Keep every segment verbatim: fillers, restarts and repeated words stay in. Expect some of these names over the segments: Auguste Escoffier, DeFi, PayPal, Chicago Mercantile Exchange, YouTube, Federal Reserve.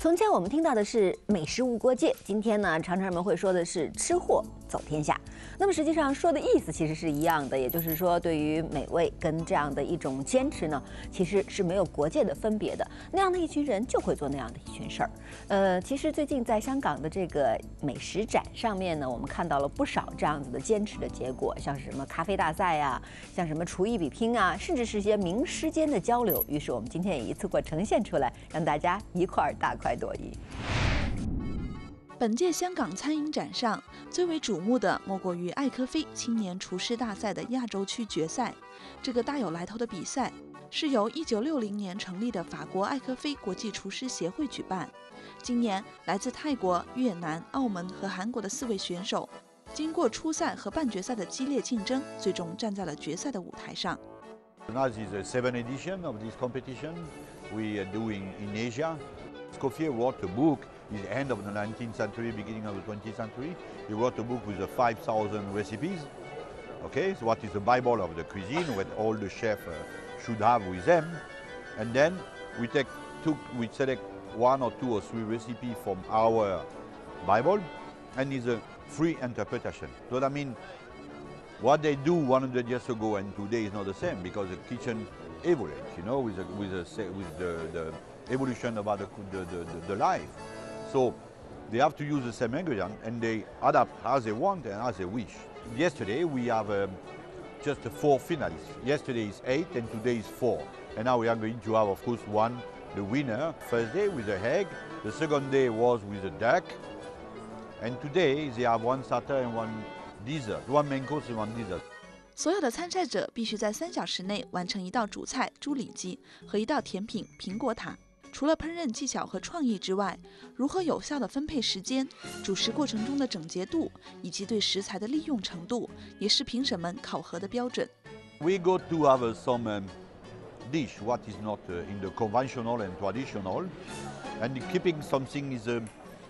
从前我们听到的是美食无国界，今天呢，常常人们会说的是吃货走天下。那么实际上说的意思其实是一样的，也就是说，对于美味跟这样的一种坚持呢，其实是没有国界的分别的。那样的一群人就会做那样的一群事儿。呃，其实最近在香港的这个美食展上面呢，我们看到了不少这样子的坚持的结果，像是什么咖啡大赛啊，像什么厨艺比拼啊，甚至是一些名师间的交流。于是我们今天也一次过呈现出来，让大家一块儿大快朵颐。本届香港餐饮展上，最为瞩目的莫过于艾科菲青年厨师大赛的亚洲区决赛。这个大有来头的比赛是由一九六零年成立的法国艾科菲国际厨师协会举办。今年，来自泰国、越南、澳门和韩国的四位选手，经过初赛和半决赛的激烈竞争，最终站在了决赛的舞台上。Now this is the seventh edition of this competition we are doing in Asia. Escoffier wrote a book in the end of the nineteenth century, beginning of the twentieth century. He wrote a book with five thousand recipes, okay, so what is the Bible of the cuisine, what all the chefs uh, should have with them. And then we, take, took, we select one or two or three recipes from our Bible, and it's a free interpretation. So that means what they do one hundred years ago and today is not the same, because the kitchen evolves, you know, with, the, with, the, with the, the evolution about the, the, the, the life. So they have to use the same ingredient and they adapt as they want and as they wish. Yesterday we have um, just four finalists. Yesterday is eight and today is four. And now we are going to have, of course, one, the winner. First day with a egg, the second day was with a duck. And today they have one starter and one dessert, one main course and one dessert. 所有的参赛者必须在三小时内完成一道主菜猪里脊和一道甜品苹果塔。除了烹饪技巧和创意之外，如何有效地分配时间、煮食过程中的整洁度以及对食材的利用程度，也是评审们考核的标准。We go to have some um, dish what is not uh, in the conventional and traditional, and keeping something is um,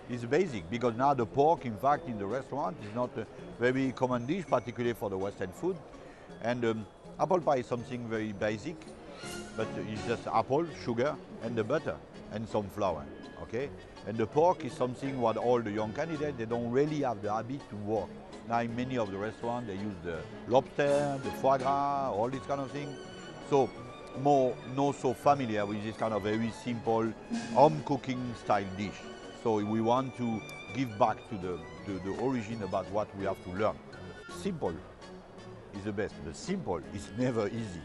is basic because now the pork, in fact, in the restaurant is not a very common dish, particularly for the Western food, and um, apple pie is something very basic. But it's just apple, sugar, and the butter, and some flour, okay? And the pork is something what all the young candidates, they don't really have the habit to work. Now in many of the restaurants, they use the lobster, the foie gras, all this kind of thing. So more not so familiar with this kind of very simple home cooking style dish. So we want to give back to the, to the origin about what we have to learn. Simple is the best, but simple is never easy.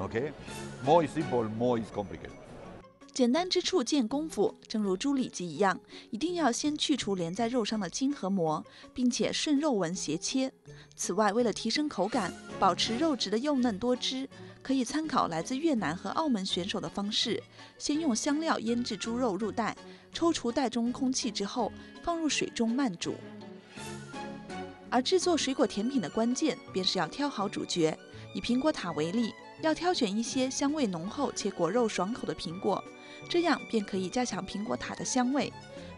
Okay, more is simple, more is complicated. 简单之处见功夫，正如猪里脊一样，一定要先去除连在肉上的筋和膜，并且顺肉纹斜切。此外，为了提升口感，保持肉质的幼嫩多汁，可以参考来自越南和澳门选手的方式，先用香料腌制猪肉入袋，抽除袋中空气之后，放入水中慢煮。而制作水果甜品的关键，便是要挑好主角。以苹果塔为例，要挑选一些香味浓厚且果肉爽口的苹果，这样便可以加强苹果塔的香味。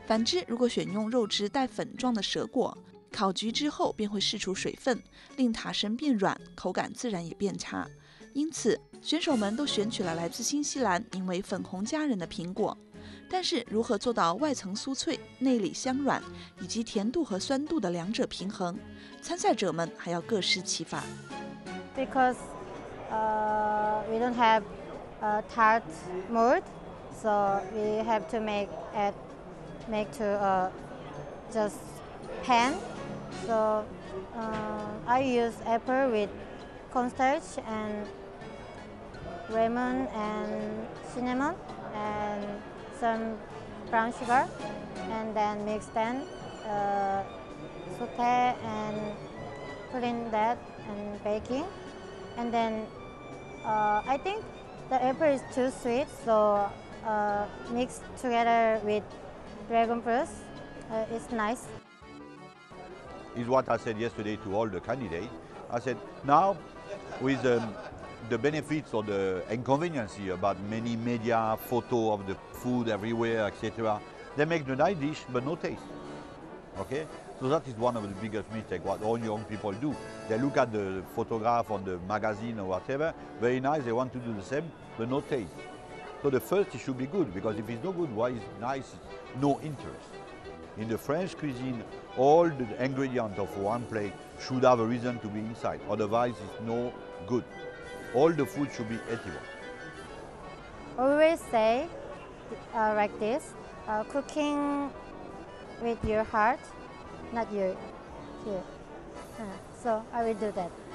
反之，如果选用肉质带粉状的蛇果，烤焗之后便会释出水分，令塔身变软，口感自然也变差。因此，选手们都选取了来自新西兰名为粉红佳人的苹果。但是，如何做到外层酥脆、内里香软，以及甜度和酸度的两者平衡，参赛者们还要各施其法。Because Uh, we don't have a tart mold, so we have to make it make to uh, just pan. So uh, I use apple with cornstarch and lemon and cinnamon and some brown sugar, and then mix them, uh, saute and put in that and baking. And then uh, I think the apple is too sweet, so uh, mixed together with dragon fruit, uh, it's nice. Is what I said yesterday to all the candidates. I said now, with um, the benefits or the inconveniences about many media, photo of the food everywhere, et cetera, they make the nice dish but no taste. Okay, So that is one of the biggest mistakes, what all young people do. They look at the photograph on the magazine or whatever, very nice, they want to do the same, but no taste. So the first, it should be good, because if it's no good, why is nice? No interest. In the French cuisine, all the ingredients of one plate should have a reason to be inside, otherwise it's no good. All the food should be edible. I always say, uh, like this, uh, cooking with your heart, not your, your. Uh, so I will do that.